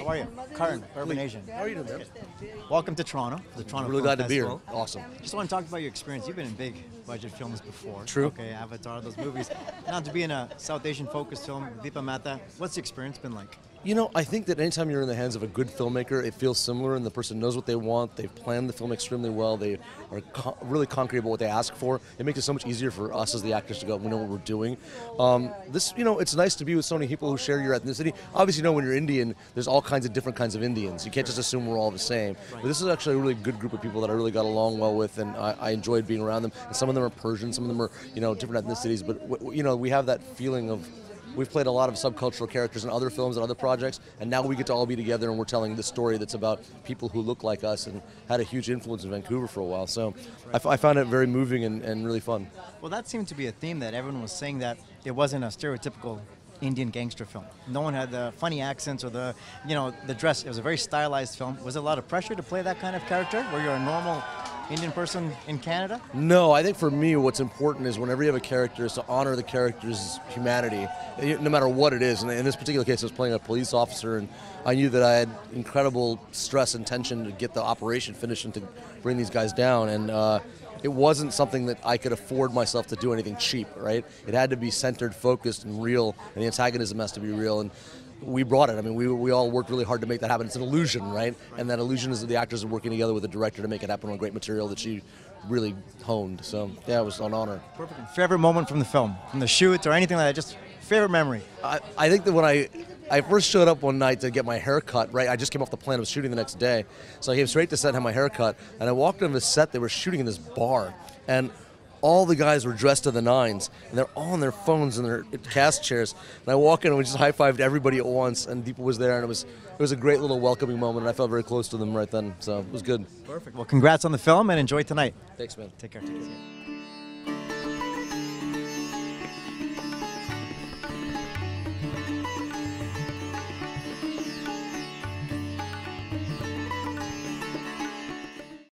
How are you? Karan, Urban Asian. How are you doing, man? Welcome to Toronto, the Toronto Film Festival. Really glad to be here. Awesome. Just want to talk about your experience. You've been in big budget films before. True. Okay, Avatar, those movies. Now to be in a South Asian-focused film, Deepa Mehta, what's the experience been like? You know, I think that anytime you're in the hands of a good filmmaker, it feels similar, and the person knows what they want, they've planned the film extremely well, they are really concrete about what they ask for. It makes it so much easier for us as the actors to go, we know what we're doing. You know, it's nice to be with so many people who share your ethnicity. Obviously, you know, when you're Indian, there's all kinds of different kinds of Indians. You can't just assume we're all the same. But this is actually a really good group of people that I really got along well with, and I enjoyed being around them. And some of them are Persian, some of them are, you know, different ethnicities, but, you know, we have that feeling of, we've played a lot of subcultural characters in other films and other projects, and now we get to all be together and we're telling this story that's about people who look like us and had a huge influence in Vancouver for a while. So I found it very moving and really fun. Well, that seemed to be a theme that everyone was saying, that it wasn't a stereotypical Indian gangster film. No one had the funny accents or the, you know, the dress. It was a very stylized film. Was it a lot of pressure to play that kind of character where you're a normal Indian person in Canada? No, I think for me what's important is whenever you have a character is to honor the character's humanity, no matter what it is. And in this particular case I was playing a police officer, and I knew that I had incredible stress and tension to get the operation finished and to bring these guys down. And it wasn't something that I could afford myself to do anything cheap, right? It had to be centered, focused, and real, and the antagonism has to be real. And we brought it. I mean, we all worked really hard to make that happen. It's an illusion, right? And that illusion is that the actors are working together with the director to make it happen on great material that she really honed. So, yeah, it was an honor. Perfect. Favorite moment from the film? From the shoot or anything like that? Just favorite memory? I think that when I first showed up one night to get my hair cut, right? I just came off the plan of shooting the next day. So I came straight to set and had my hair cut. And I walked into the set. They were shooting in this bar. And all the guys were dressed to the nines, and they're all on their phones and their cast chairs. And I walk in and we just high-fived everybody at once, and Deepa was there, and it was a great little welcoming moment, and I felt very close to them right then, so it was good. Perfect. Well, congrats on the film, and enjoy tonight. Thanks, man. Take care.